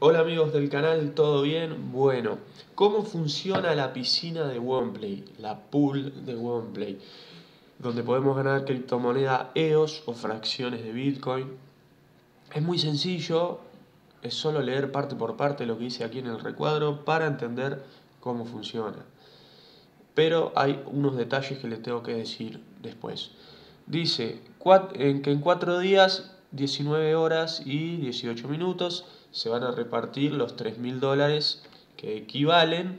Hola amigos del canal, ¿todo bien? Bueno, ¿cómo funciona la piscina de Womplay? La pool de Womplay, donde podemos ganar criptomoneda EOS o fracciones de Bitcoin. Es muy sencillo, es solo leer parte por parte lo que dice aquí en el recuadro para entender cómo funciona. Pero hay unos detalles que les tengo que decir después. Dice que en 4 días, 19 horas y 18 minutos... se van a repartir los $3.000 que equivalen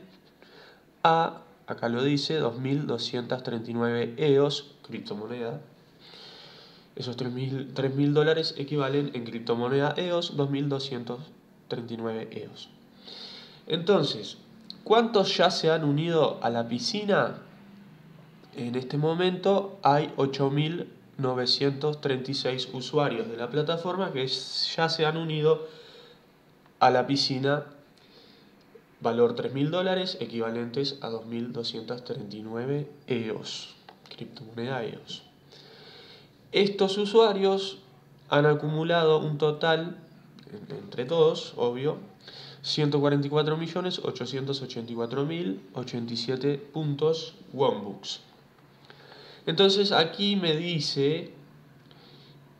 a, acá lo dice, 2.239 EOS, criptomoneda. Esos $3.000 equivalen en criptomoneda EOS, 2.239 EOS. Entonces, ¿cuántos ya se han unido a la piscina? En este momento hay 8.936 usuarios de la plataforma que ya se han unido a la piscina, valor $3.000, equivalentes a 2.239 EOS, criptomoneda EOS. Estos usuarios han acumulado un total, entre todos, obvio, 144.884.087 puntos Wombucks. Entonces aquí me dice,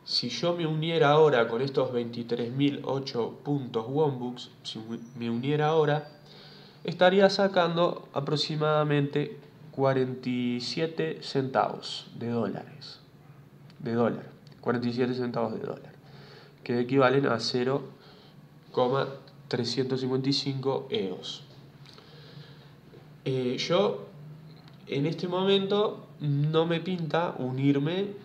si yo me uniera ahora con estos 23.008 puntos Wombucks, si me uniera ahora, estaría sacando aproximadamente 47 centavos de dólares. 47 centavos de dólar, que equivalen a 0,355 EOS. Yo en este momento no me pinta unirme.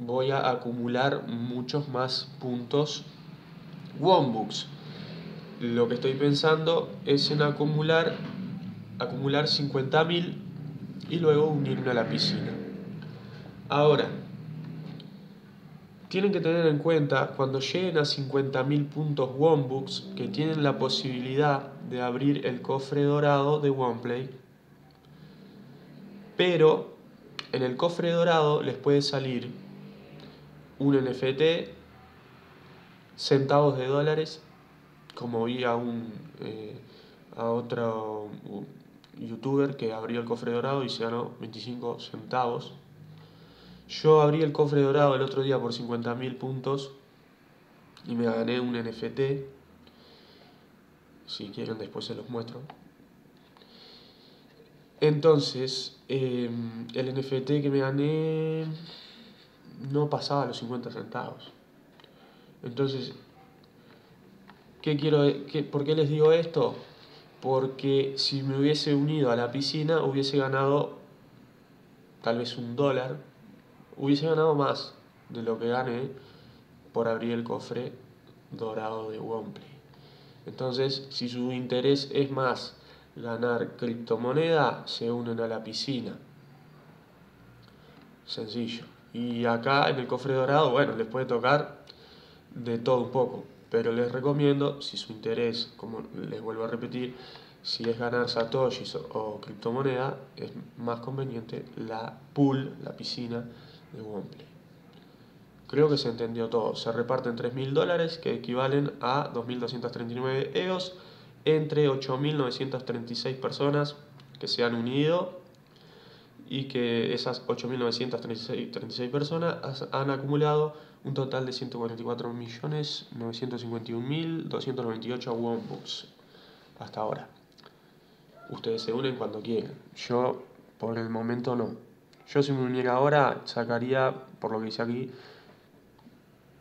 Voy a acumular muchos más puntos Wombucks. Lo que estoy pensando es en acumular 50.000 y luego unirme a la piscina. Ahora, tienen que tener en cuenta, cuando lleguen a 50.000 puntos Wombucks, que tienen la posibilidad de abrir el cofre dorado de Womplay, pero en el cofre dorado les puede salir un NFT, centavos de dólares, como vi a otro youtuber que abrió el cofre dorado y se ganó 25 centavos. Yo abrí el cofre dorado el otro día por 50.000 puntos y me gané un NFT. Si quieren después se los muestro. Entonces, el NFT que me gané no pasaba los 50 centavos. Entonces, ¿por qué les digo esto? Porque si me hubiese unido a la piscina, hubiese ganado tal vez $1, hubiese ganado más de lo que gané por abrir el cofre dorado de Womplay. Entonces, si su interés es más ganar criptomoneda, se unen a la piscina. Sencillo. Y acá en el cofre dorado, bueno, les puede tocar de todo un poco, pero les recomiendo, si su interés, como les vuelvo a repetir, si es ganar satoshis o criptomoneda, es más conveniente la pool, la piscina de Womplay. Creo que se entendió todo. Se reparten $3.000 que equivalen a 2.239 EOS entre 8.936 personas que se han unido, y que esas 8.936 personas han acumulado un total de 144.951.298 Wombucks hasta ahora. Ustedes se unen cuando quieran. Yo por el momento no. Yo si me uniera ahora sacaría, por lo que dice aquí,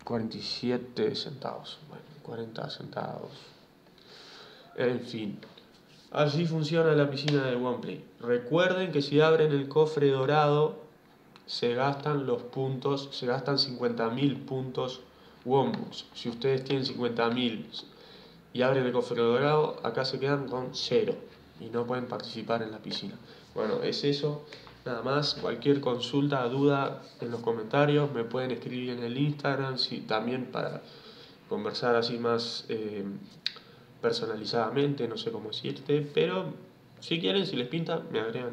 47 centavos. Bueno, 40 centavos. En fin. Así funciona la piscina de Womplay. Recuerden que si abren el cofre dorado, se gastan los puntos, se gastan 50.000 puntos Wombucks. Si ustedes tienen 50.000 y abren el cofre dorado, acá se quedan con 0 y no pueden participar en la piscina. Bueno, es eso, nada más. Cualquier consulta, duda en los comentarios, me pueden escribir en el Instagram, sí, también para conversar así más personalizadamente, no sé cómo decirte, pero si quieren, si les pinta, me agregan,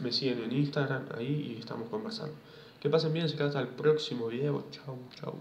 me siguen en Instagram, ahí y estamos conversando. Que pasen bien, se quedan hasta el próximo video. Chau, chau.